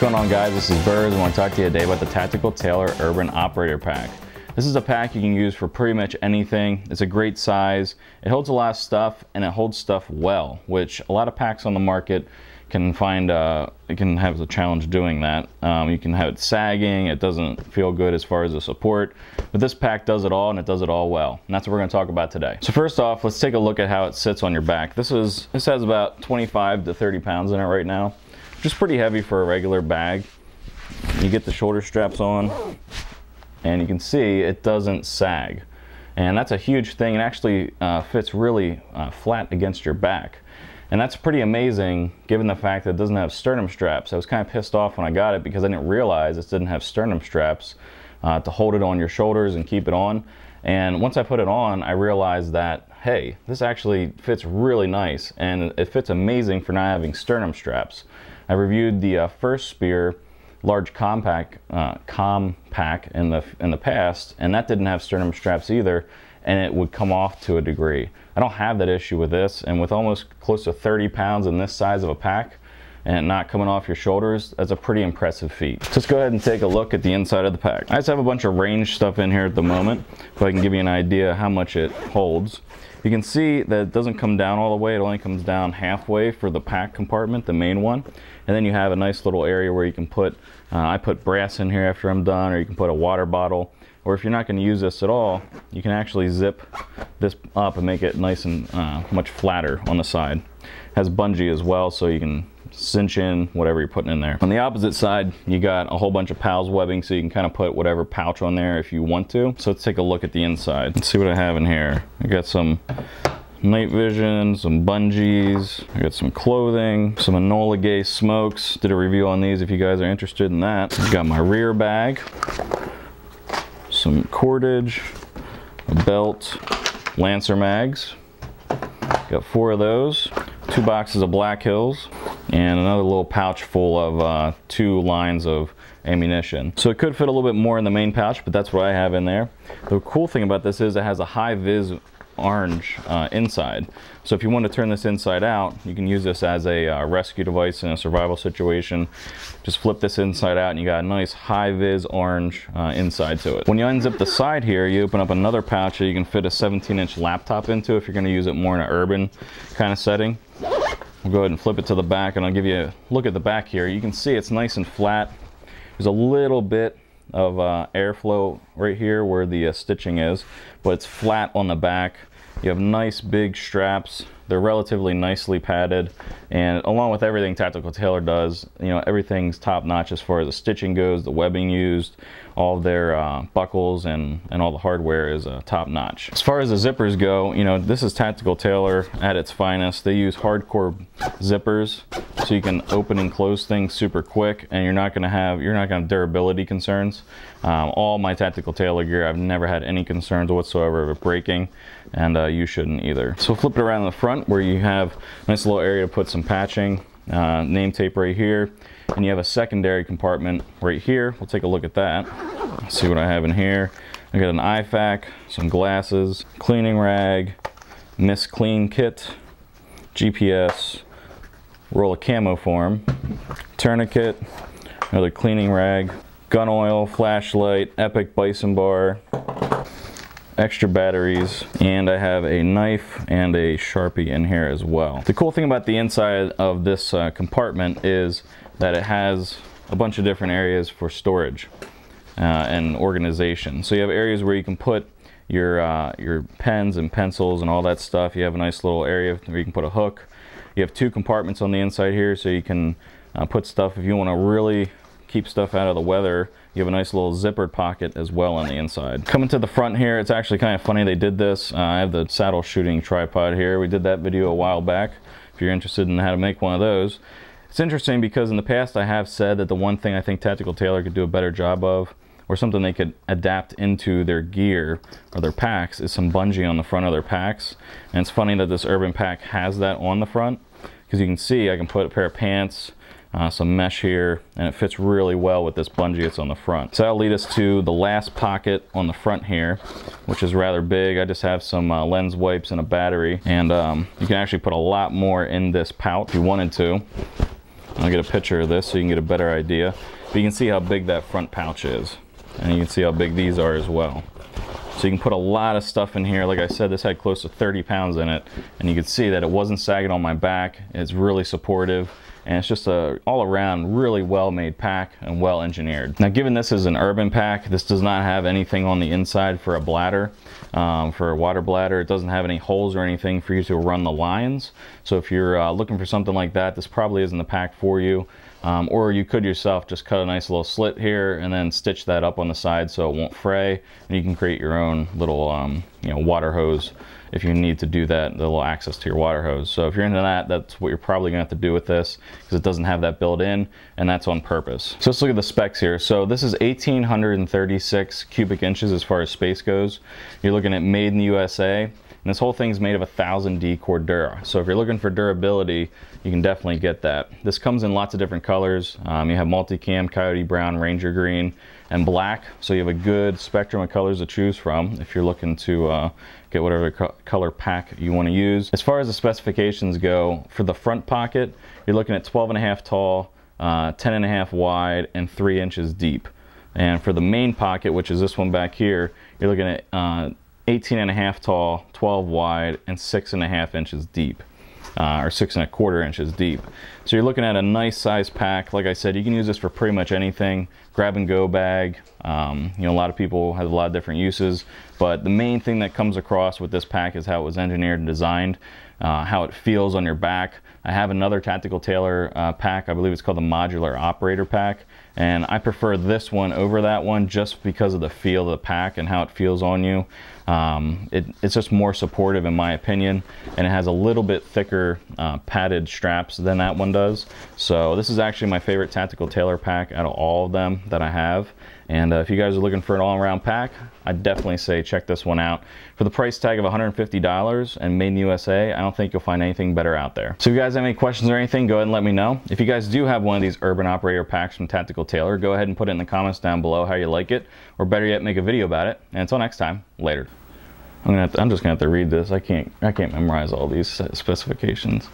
What's going on, guys? This is Birds. I want to talk to you today about the Tactical Tailor Urban Operator Pack. This is a pack you can use for pretty much anything. It's a great size. It holds a lot of stuff, and it holds stuff well, which a lot of packs on the market can find, it can have a challenge doing that. You can have it sagging. It doesn't feel good as far as the support, but this pack does it all, and it does it all well. And that's what we're gonna talk about today. So first off, let's take a look at how it sits on your back. This has about 25 to 30 pounds in it right now, which is pretty heavy for a regular bag. You get the shoulder straps on, and you can see it doesn't sag, and that's a huge thing. It actually fits really flat against your back, and that's pretty amazing given the fact that it doesn't have sternum straps. I was kind of pissed off when I got it because I didn't realize it didn't have sternum straps to hold it on your shoulders and keep it on. And once I put it on, I realized that, hey, this actually fits really nice, and it fits amazing for not having sternum straps. I reviewed the First Spear large compact in the past, and that didn't have sternum straps either, and it would come off to a degree. I don't have that issue with this, and with almost close to 30 pounds in this size of a pack and not coming off your shoulders, that's a pretty impressive feat. So let's go ahead and take a look at the inside of the pack. I just have a bunch of range stuff in here at the moment, but I can give you an idea how much it holds. You can see that it doesn't come down all the way. It only comes down halfway for the pack compartment, the main one. And then you have a nice little area where you can put, I put brass in here after I'm done, or you can put a water bottle. Or if you're not gonna use this at all, you can actually zip this up and make it nice and much flatter on the side. It has bungee as well, so you can cinch in whatever you're putting in there. On the opposite side, you got a whole bunch of PALS webbing, so you can kind of put whatever pouch on there if you want to. So let's take a look at the inside. Let's see what I have in here. I got some night vision, some bungees, I got some clothing, some Enola Gay smokes. Did a review on these if you guys are interested in that. I got my rear bag, some cordage, a belt, Lancer mags. Got 4 of those, 2 boxes of Black Hills, and another little pouch full of 2 lines of ammunition. So it could fit a little bit more in the main pouch, but that's what I have in there. The cool thing about this is it has a high-vis orange inside. So if you want to turn this inside out, you can use this as a rescue device in a survival situation. Just flip this inside out, and you got a nice high-vis orange inside to it. When you unzip the side here, you open up another pouch that you can fit a 17-inch laptop into if you're going to use it more in an urban kind of setting. We'll go ahead and flip it to the back, and I'll give you a look at the back here. You can see it's nice and flat. There's a little bit of airflow right here where the stitching is, but it's flat on the back. You have nice big straps. They're relatively nicely padded, and along with everything Tactical Tailor does, you know, everything's top notch as far as the stitching goes, the webbing used, all their buckles and all the hardware is top notch. As far as the zippers go, you know, this is Tactical Tailor at its finest. They use hardcore zippers, so you can open and close things super quick, and you're not gonna have durability concerns. All my Tactical Tailor gear, I've never had any concerns whatsoever of it breaking, and you shouldn't either. So flip it around in the front where you have a nice little area to put some patching, name tape right here, and you have a secondary compartment right here. We'll take a look at that. Let's see what I have in here. I got an IFAK, some glasses, cleaning rag, Miss Clean kit, GPS, roll of camo form, tourniquet, another cleaning rag, gun oil, flashlight, epic bison bar, extra batteries, and I have a knife and a Sharpie in here as well. The cool thing about the inside of this compartment is that it has a bunch of different areas for storage and organization. So you have areas where you can put your pens and pencils and all that stuff. You have a nice little area where you can put a hook. You have 2 compartments on the inside here, so you can put stuff if you want to really keep stuff out of the weather. You have a nice little zippered pocket as well on the inside. Coming to the front here, it's actually kind of funny they did this. I have the saddle shooting tripod here. We did that video a while back if you're interested in how to make one of those. It's interesting because in the past I have said that the one thing I think Tactical Tailor could do a better job of, or something they could adapt into their gear or their packs, is some bungee on the front of their packs. And it's funny that this Urban pack has that on the front, because you can see I can put a pair of pants, some mesh here, and it fits really well with this bungee that's on the front. So that'll lead us to the last pocket on the front here, which is rather big. I just have some lens wipes and a battery, and you can actually put a lot more in this pouch if you wanted to. I'll get a picture of this so you can get a better idea. But you can see how big that front pouch is. And you can see how big these are as well. So you can put a lot of stuff in here. Like I said, this had close to 30 pounds in it. And you can see that it wasn't sagging on my back. It's really supportive. And it's just a all around really well made pack and well engineered. Now, given this is an urban pack, this does not have anything on the inside for a bladder, for a water bladder. It doesn't have any holes or anything for you to run the lines. So if you're looking for something like that, this probably isn't the pack for you. Or you could yourself just cut a nice little slit here and then stitch that up on the side so it won't fray. And you can create your own little you know, water hose if you need to do that, the little access to your water hose. So if you're into that, that's what you're probably gonna have to do with this because it doesn't have that built in, and that's on purpose. So let's look at the specs here. So this is 1,836 cubic inches as far as space goes. You're looking at made in the USA. And this whole thing's made of 1000D Cordura. So if you're looking for durability, you can definitely get that. This comes in lots of different colors. You have multicam, coyote brown, ranger green, and black. So you have a good spectrum of colors to choose from if you're looking to get whatever color pack you want to use. As far as the specifications go, for the front pocket, you're looking at 12.5 tall, 10.5 wide, and 3 inches deep. And for the main pocket, which is this one back here, you're looking at 18.5 tall, 12 wide, and 6.5 inches deep, or 6.25 inches deep. So you're looking at a nice size pack. Like I said, you can use this for pretty much anything. Grab and go bag, you know, a lot of people have a lot of different uses, but the main thing that comes across with this pack is how it was engineered and designed, how it feels on your back. I have another Tactical Tailor pack, I believe it's called the Modular Operator Pack, and I prefer this one over that one just because of the feel of the pack and how it feels on you. It's just more supportive in my opinion, and it has a little bit thicker padded straps than that one does. So this is actually my favorite Tactical Tailor pack out of all of them that I have. And if you guys are looking for an all-around pack, I definitely say check this one out. For the price tag of $150 and made in the USA, I don't think you'll find anything better out there. So if you guys have any questions or anything, go ahead and let me know. If you guys do have one of these Urban Operator packs from Tactical Tailor, go ahead and put it in the comments down below how you like it, or better yet, make a video about it. And until next time, later. I'm just gonna have to read this. I can't memorize all these specifications.